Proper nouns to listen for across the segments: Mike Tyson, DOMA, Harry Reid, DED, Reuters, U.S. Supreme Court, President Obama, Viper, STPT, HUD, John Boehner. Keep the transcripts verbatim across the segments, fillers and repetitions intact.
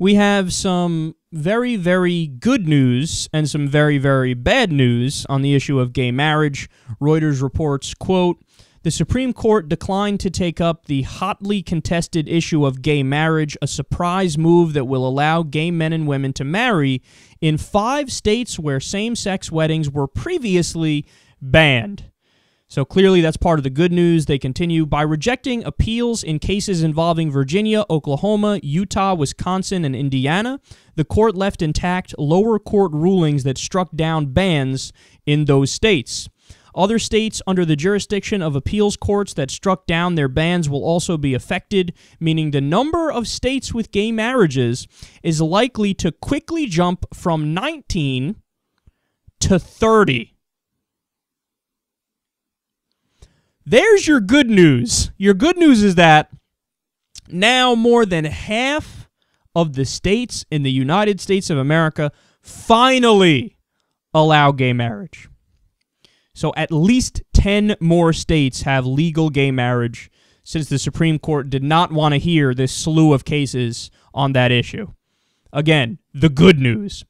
we have some very, very good news and some very, very bad news on the issue of gay marriage. Reuters reports, quote, "The Supreme Court declined to take up the hotly contested issue of gay marriage, a surprise move that will allow gay men and women to marry in five states where same-sex weddings were previously banned." So clearly that's part of the good news. They continue, "By rejecting appeals in cases involving Virginia, Oklahoma, Utah, Wisconsin, and Indiana, the court left intact lower court rulings that struck down bans in those states. Other states under the jurisdiction of appeals courts that struck down their bans will also be affected, meaning the number of states with gay marriages is likely to quickly jump from nineteen to thirty. There's your good news. Your good news is that now more than half of the states in the United States of America finally allow gay marriage. So at least ten more states have legal gay marriage since the Supreme Court did not want to hear this slew of cases on that issue. Again, the good news.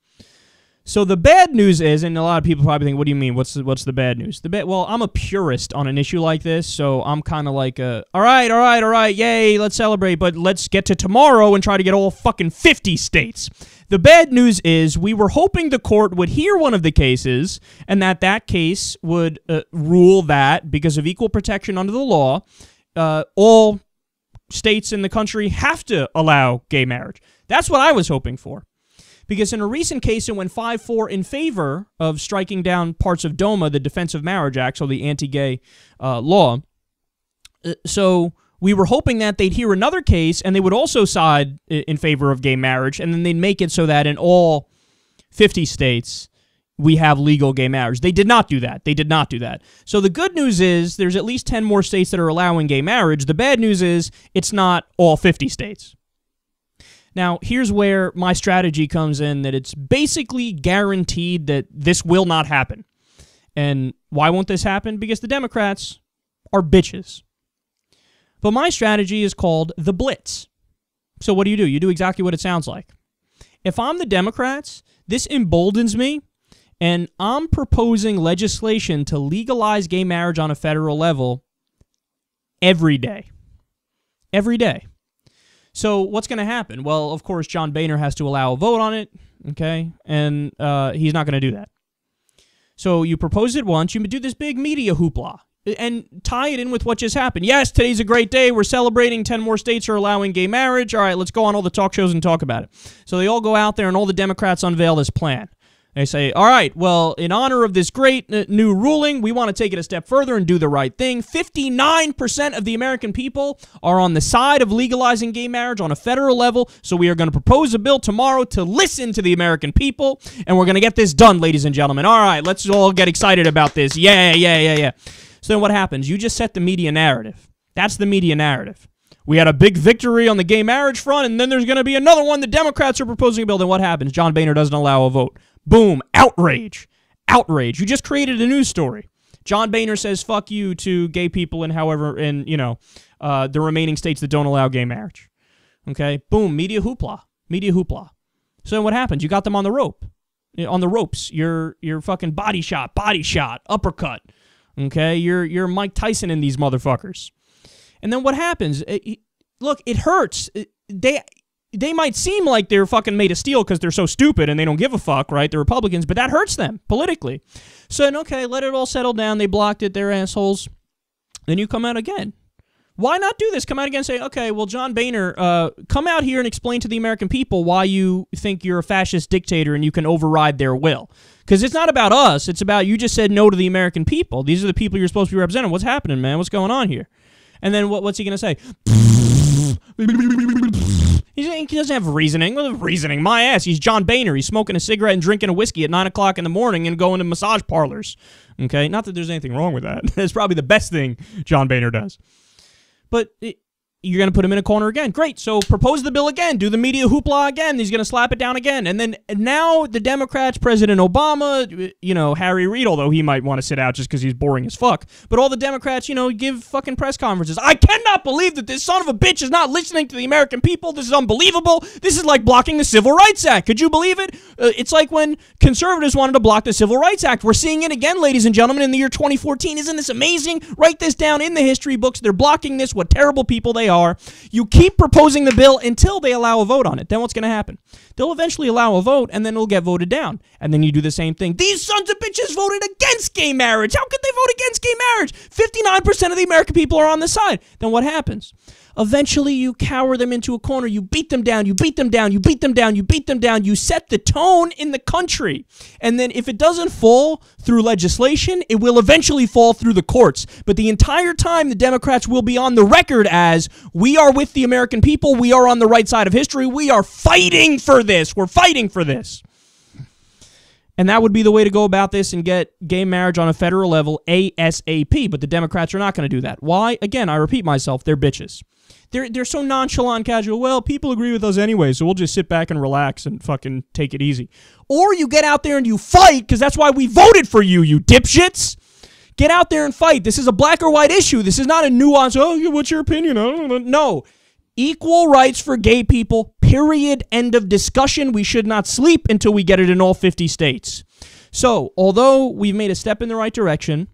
So the bad news is, and a lot of people probably think, what do you mean? What's the, what's the bad news? The bad, well, I'm a purist on an issue like this, so I'm kind of like, a, all right, all right, all right, yay, let's celebrate, but let's get to tomorrow and try to get all fucking fifty states. The bad news is we were hoping the court would hear one of the cases and that that case would uh, rule that because of equal protection under the law, uh, all states in the country have to allow gay marriage. That's what I was hoping for. Because in a recent case, it went five four in favor of striking down parts of DOMA, the Defense of Marriage Act, so the anti-gay uh, law. Uh, so we were hoping that they'd hear another case, and they would also side in favor of gay marriage, and then they'd make it so that in all fifty states, we have legal gay marriage. They did not do that. They did not do that. So the good news is there's at least ten more states that are allowing gay marriage. The bad news is it's not all fifty states. Now, here's where my strategy comes in, that it's basically guaranteed that this will not happen. And why won't this happen? Because the Democrats are bitches. But my strategy is called the Blitz. So what do you do? You do exactly what it sounds like. If I'm the Democrats, this emboldens me, and I'm proposing legislation to legalize gay marriage on a federal level every day. Every day. So what's going to happen? Well, of course, John Boehner has to allow a vote on it, okay? And uh, he's not going to do that. So you propose it once, you do this big media hoopla, and tie it in with what just happened. Yes, today's a great day. We're celebrating. ten more states are allowing gay marriage. All right, let's go on all the talk shows and talk about it. So they all go out there, and all the Democrats unveil this plan. They say, all right, well, in honor of this great uh, new ruling, we want to take it a step further and do the right thing. fifty-nine percent of the American people are on the side of legalizing gay marriage on a federal level, so we are going to propose a bill tomorrow to listen to the American people, and we're going to get this done, ladies and gentlemen. All right, let's all get excited about this. Yeah, yeah, yeah, yeah. So then what happens? You just set the media narrative. That's the media narrative. We had a big victory on the gay marriage front, and then there's going to be another one. The Democrats are proposing a bill. Then what happens? John Boehner doesn't allow a vote. Boom. Outrage. Outrage. You just created a news story. John Boehner says, fuck you to gay people in however, in, you know, uh, the remaining states that don't allow gay marriage. Okay? Boom. Media hoopla. Media hoopla. So what happens? You got them on the rope. On the ropes. You're, you're fucking body shot, body shot, uppercut. Okay? You're, you're Mike Tyson in these motherfuckers. And then what happens? It, it, look, it hurts. It, they... They might seem like they're fucking made of steel because they're so stupid and they don't give a fuck, right? They're Republicans, but that hurts them politically. So, and okay, let it all settle down. They blocked it. They're assholes. Then you come out again. Why not do this? Come out again and say, okay, well, John Boehner, uh, come out here and explain to the American people why you think you're a fascist dictator and you can override their will. Because it's not about us. It's about you just said no to the American people. These are the people you're supposed to be representing. What's happening, man? What's going on here? And then what, what's he going to say? He doesn't have reasoning. What is reasoning? My ass. He's John Boehner. He's smoking a cigarette and drinking a whiskey at nine o'clock in the morning and going to massage parlors. Okay? Not that there's anything wrong with that. That's probably the best thing John Boehner does. But it, you're going to put him in a corner again. Great. So propose the bill again. Do the media hoopla again. He's going to slap it down again. And then and now the Democrats, President Obama, you know, Harry Reid, although he might want to sit out just because he's boring as fuck. But all the Democrats, you know, give fucking press conferences. I cannot believe that this son of a bitch is not listening to the American people. This is unbelievable. This is like blocking the Civil Rights Act. Could you believe it? Uh, it's like when conservatives wanted to block the Civil Rights Act. We're seeing it again, ladies and gentlemen, in the year twenty fourteen. Isn't this amazing? Write this down in the history books. They're blocking this. What terrible people they are. Are, you keep proposing the bill until they allow a vote on it. Then what's going to happen? They'll eventually allow a vote, and then it'll get voted down. And then you do the same thing. These sons of bitches voted against gay marriage. How could they vote against gay marriage? fifty-nine percent of the American people are on this side. Then what happens? Eventually, you cower them into a corner. You beat them down. You beat them down. You beat them down. You beat them down. You set the tone in the country. And then if it doesn't fall through legislation, it will eventually fall through the courts. But the entire time, the Democrats will be on the record as, we are with the American people. We are on the right side of history. We are fighting for this. We're fighting for this. And that would be the way to go about this and get gay marriage on a federal level ASAP. But the Democrats are not going to do that. Why? Again, I repeat myself, they're bitches. They're, they're so nonchalant, casual, well, people agree with us anyway, so we'll just sit back and relax and fucking take it easy. Or you get out there and you fight, because that's why we voted for you, you dipshits. Get out there and fight. This is a black or white issue. This is not a nuance, oh, what's your opinion? I don't know. No. Equal rights for gay people, period, end of discussion. We should not sleep until we get it in all fifty states. So, although we've made a step in the right direction,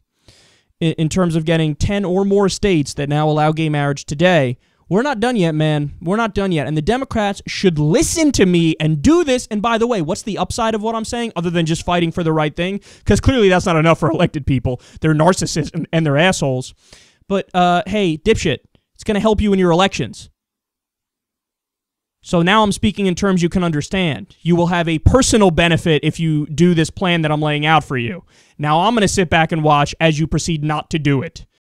in terms of getting ten or more states that now allow gay marriage today, we're not done yet, man. We're not done yet. And the Democrats should listen to me and do this. And by the way, what's the upside of what I'm saying other than just fighting for the right thing? Because clearly that's not enough for elected people. They're narcissists and, and they're assholes. But, uh, hey, dipshit, it's going to help you in your elections. So now I'm speaking in terms you can understand. You will have a personal benefit if you do this plan that I'm laying out for you. Now I'm going to sit back and watch as you proceed not to do it.